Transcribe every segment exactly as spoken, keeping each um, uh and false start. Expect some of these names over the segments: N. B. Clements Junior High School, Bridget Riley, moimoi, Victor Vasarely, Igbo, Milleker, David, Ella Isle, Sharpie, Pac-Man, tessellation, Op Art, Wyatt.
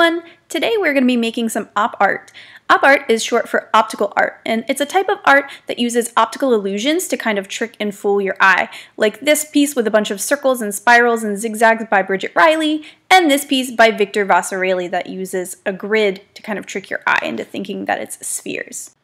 everyone! Today we're going to be making some op art. Op art is short for optical art, and it's a type of art that uses optical illusions to kind of trick and fool your eye, like this piece with a bunch of circles and spirals and zigzags by Bridget Riley, and this piece by Victor Vasarely that uses a grid to kind of trick your eye into thinking that it's spheres.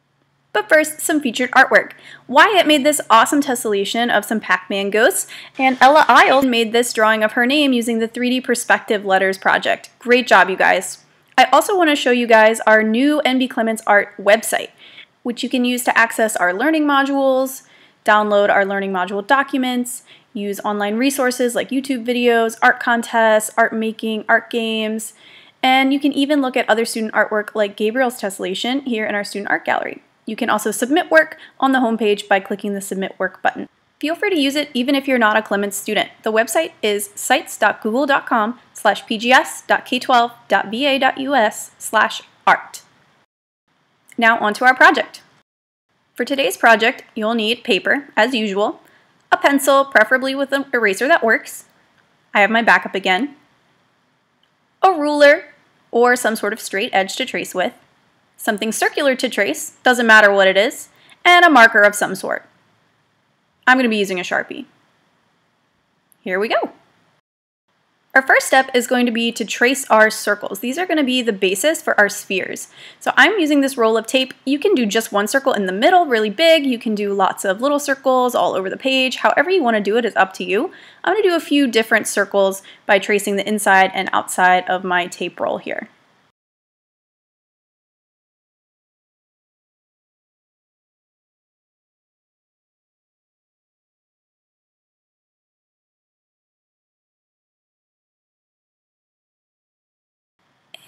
But first, some featured artwork. Wyatt made this awesome tessellation of some Pac-Man ghosts, and Ella Isle made this drawing of her name using the three D Perspective Letters project. Great job, you guys. I also want to show you guys our new N B Clements Art website, which you can use to access our learning modules, download our learning module documents, use online resources like YouTube videos, art contests, art making, art games, and you can even look at other student artwork like Gabriel's tessellation here in our student art gallery. You can also submit work on the homepage by clicking the Submit Work button. Feel free to use it even if you're not a Clements student. The website is sites.google.com slash pgs.k12.va.us slash art. Now onto our project. For today's project, you'll need paper, as usual, a pencil, preferably with an eraser that works. I have my backup again. A ruler, or some sort of straight edge to trace with. Something circular to trace, doesn't matter what it is, and a marker of some sort. I'm going to be using a Sharpie. Here we go. Our first step is going to be to trace our circles. These are going to be the basis for our spheres. So I'm using this roll of tape. You can do just one circle in the middle, really big. You can do lots of little circles all over the page. However you want to do it is up to you. I'm going to do a few different circles by tracing the inside and outside of my tape roll here.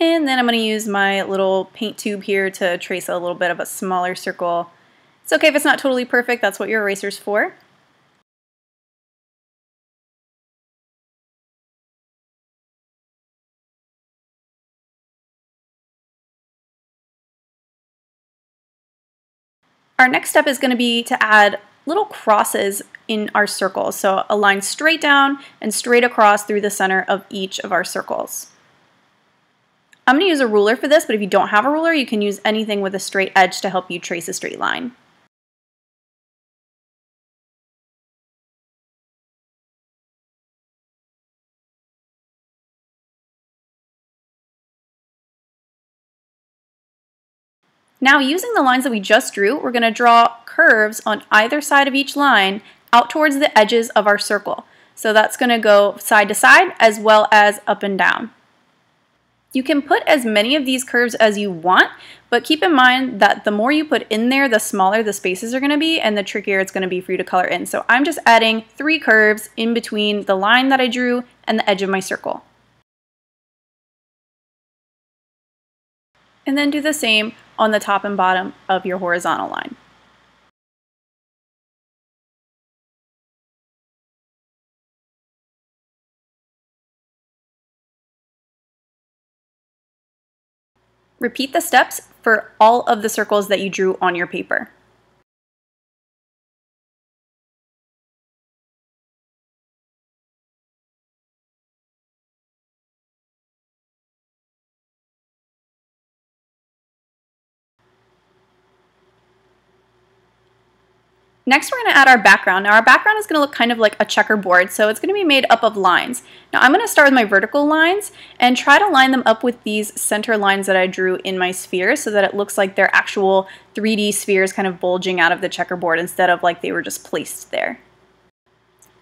And then I'm going to use my little paint tube here to trace a little bit of a smaller circle. It's okay if it's not totally perfect, that's what your eraser's for. Our next step is going to be to add little crosses in our circles. So a line straight down and straight across through the center of each of our circles. I'm going to use a ruler for this, but if you don't have a ruler, you can use anything with a straight edge to help you trace a straight line. Now, using the lines that we just drew, we're going to draw curves on either side of each line out towards the edges of our circle. So that's going to go side to side as well as up and down. You can put as many of these curves as you want, but keep in mind that the more you put in there, the smaller the spaces are going to be and the trickier it's going to be for you to color in. So I'm just adding three curves in between the line that I drew and the edge of my circle. And then do the same on the top and bottom of your horizontal line. Repeat the steps for all of the circles that you drew on your paper. Next, we're going to add our background. Now, our background is going to look kind of like a checkerboard, so it's going to be made up of lines. Now, I'm going to start with my vertical lines and try to line them up with these center lines that I drew in my spheres so that it looks like they're actual three D spheres kind of bulging out of the checkerboard instead of like they were just placed there.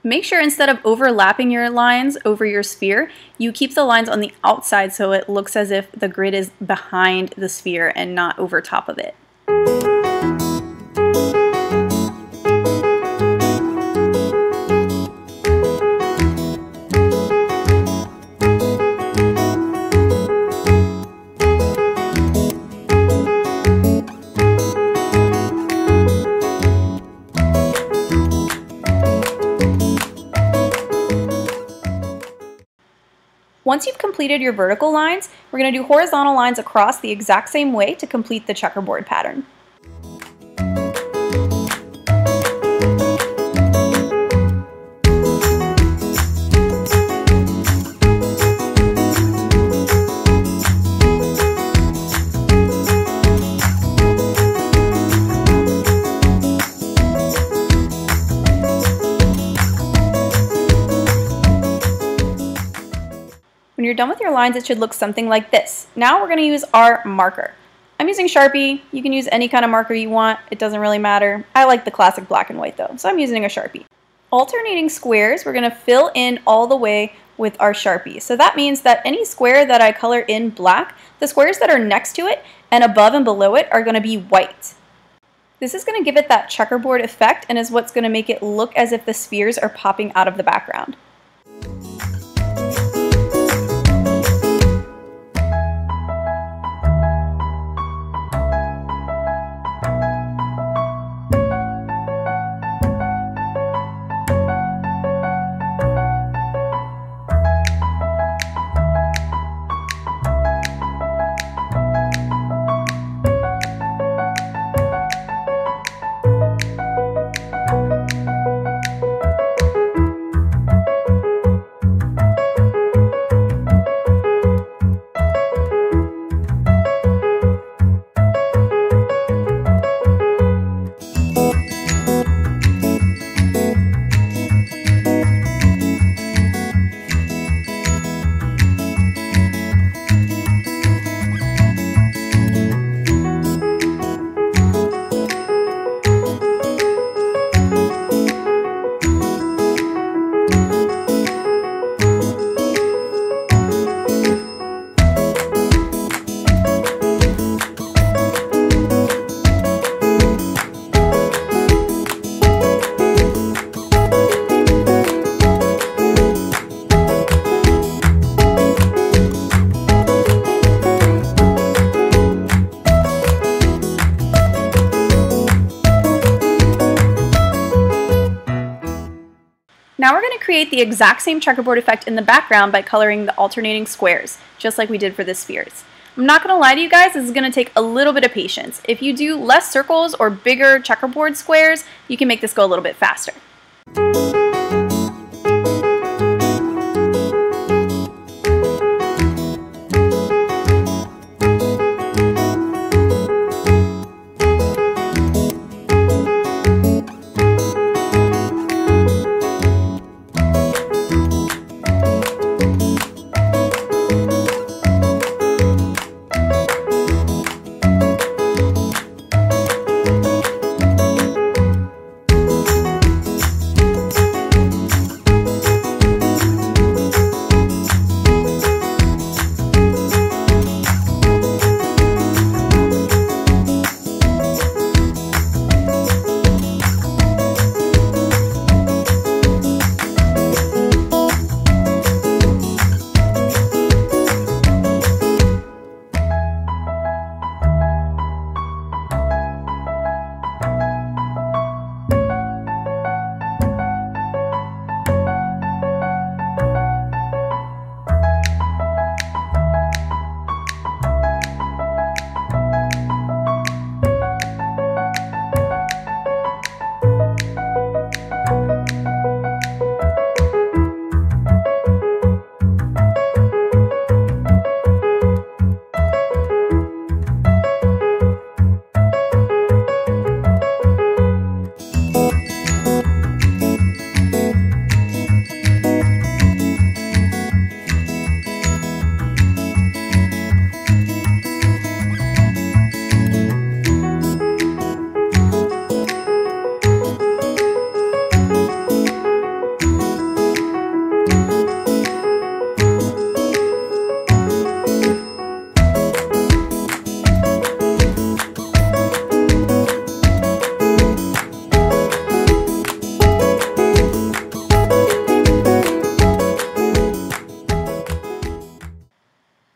Make sure instead of overlapping your lines over your sphere, you keep the lines on the outside so it looks as if the grid is behind the sphere and not over top of it. Once you've completed your vertical lines, we're going to do horizontal lines across the exact same way to complete the checkerboard pattern. you're done with your lines, it should look something like this. Now we're going to use our marker. I'm using Sharpie. You can use any kind of marker you want. It doesn't really matter. I like the classic black and white though, so I'm using a Sharpie. Alternating squares, we're going to fill in all the way with our Sharpie. So that means that any square that I color in black, the squares that are next to it and above and below it are going to be white. This is going to give it that checkerboard effect and is what's going to make it look as if the spheres are popping out of the background. Now we're going to create the exact same checkerboard effect in the background by coloring the alternating squares, just like we did for the spheres. I'm not going to lie to you guys, this is going to take a little bit of patience. If you do less circles or bigger checkerboard squares, you can make this go a little bit faster.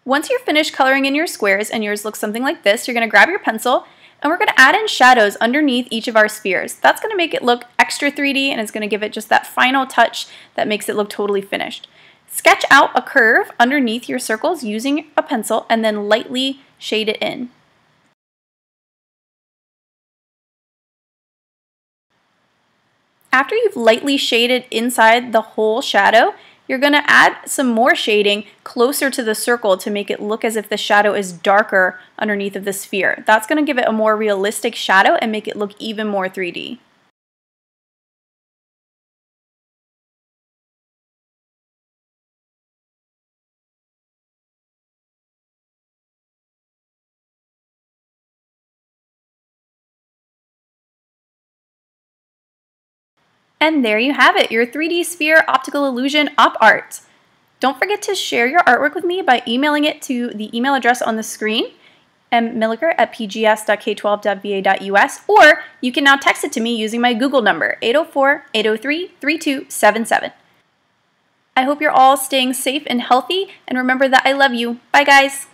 Once you're finished coloring in your squares and yours looks something like this, you're going to grab your pencil and we're going to add in shadows underneath each of our spheres. That's going to make it look extra three D and it's going to give it just that final touch that makes it look totally finished. Sketch out a curve underneath your circles using a pencil and then lightly shade it in. After you've lightly shaded inside the whole shadow, you're going to add some more shading closer to the circle to make it look as if the shadow is darker underneath of the sphere. That's going to give it a more realistic shadow and make it look even more three D. And there you have it, your three D sphere optical illusion op art. Don't forget to share your artwork with me by emailing it to the email address on the screen, m milliker at p g s dot k twelve dot v a dot u s, or you can now text it to me using my Google number, eight oh four, eight oh three, three two seven seven. I hope you're all staying safe and healthy, and remember that I love you. Bye, guys.